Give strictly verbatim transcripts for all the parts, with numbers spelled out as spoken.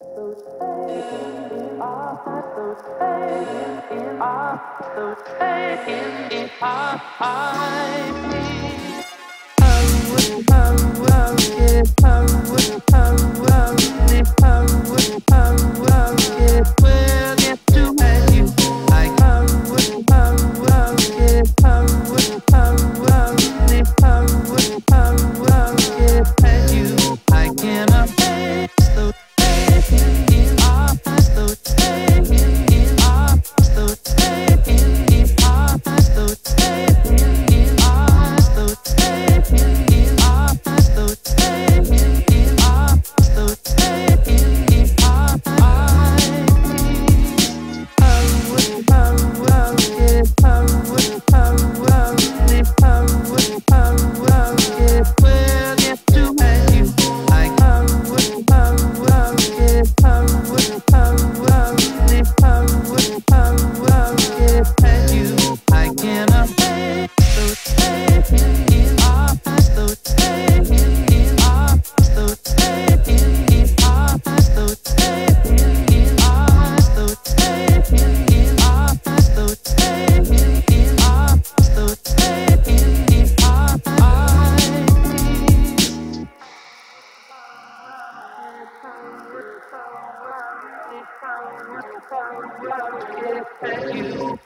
Those taken are those taken are those taken are I oh oh oh get oh oh oh get oh oh oh get well get to and you like oh oh oh get oh oh oh get oh oh oh get and you I cannot face those you,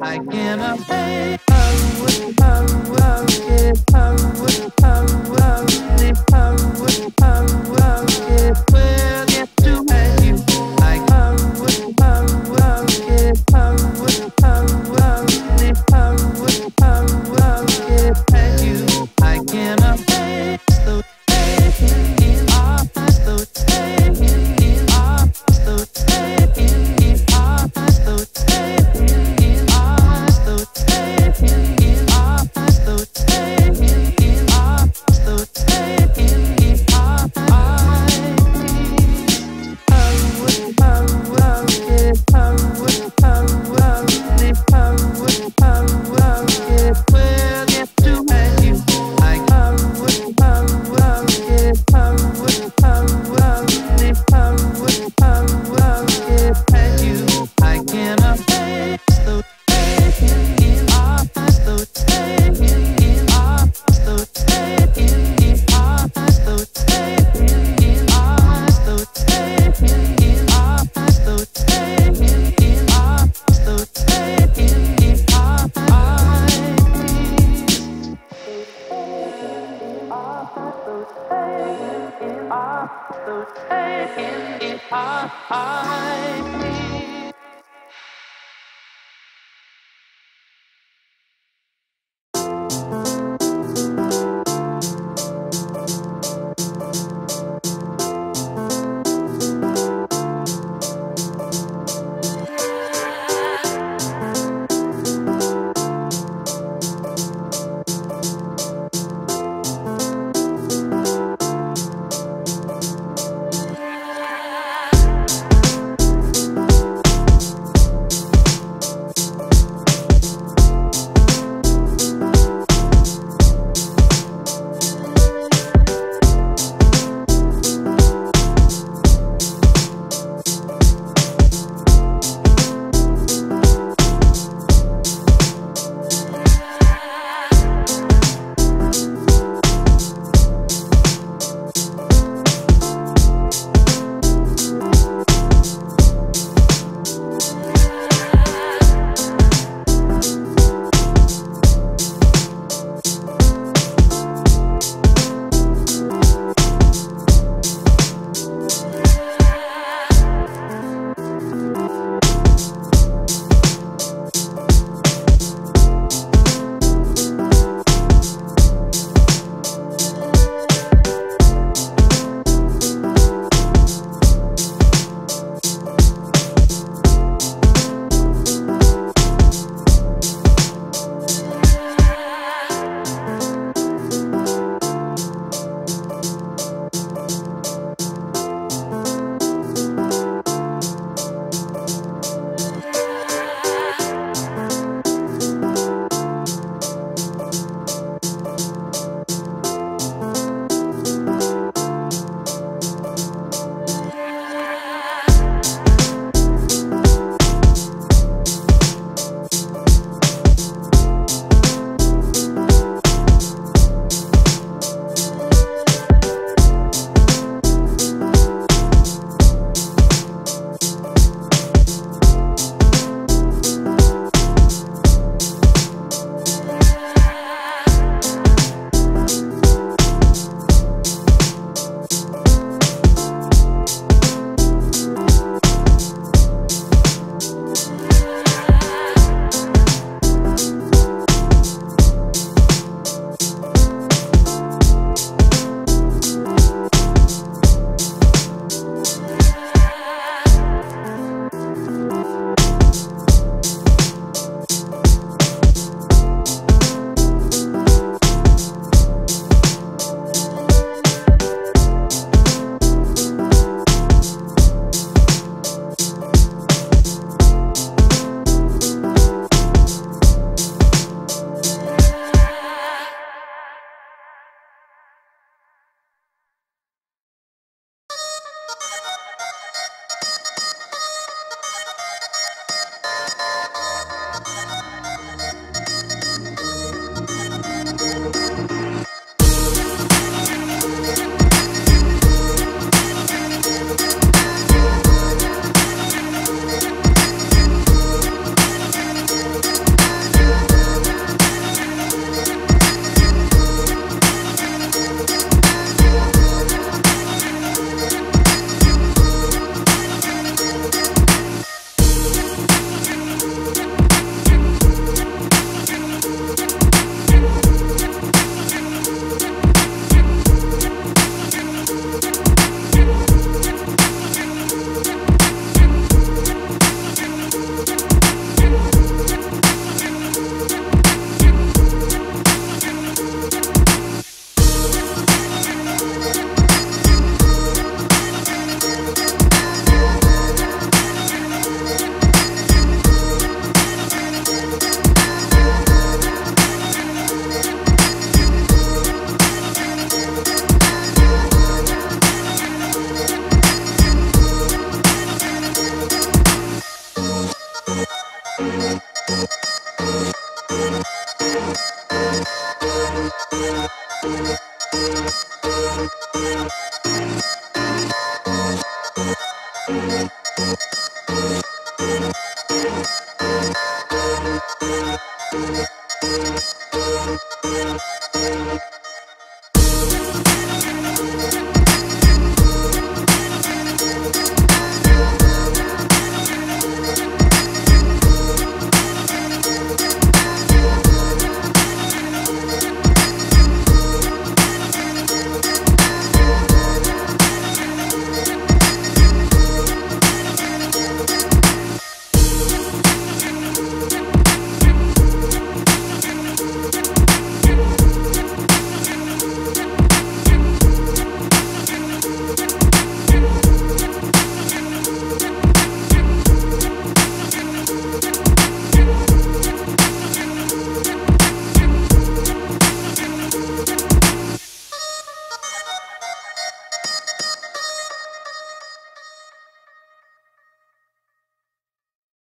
I cannot pay. Oh, oh, oh, get oh, oh, oh, oh, get oh, oh, oh, oh, get well, get to and you, I oh, oh, oh, oh, get oh, oh, oh, oh, get oh, oh, oh, oh, get and you, I cannot pay. So taking in our past, so taking in our past, so taking in our past, so taking. So taken in our eyes.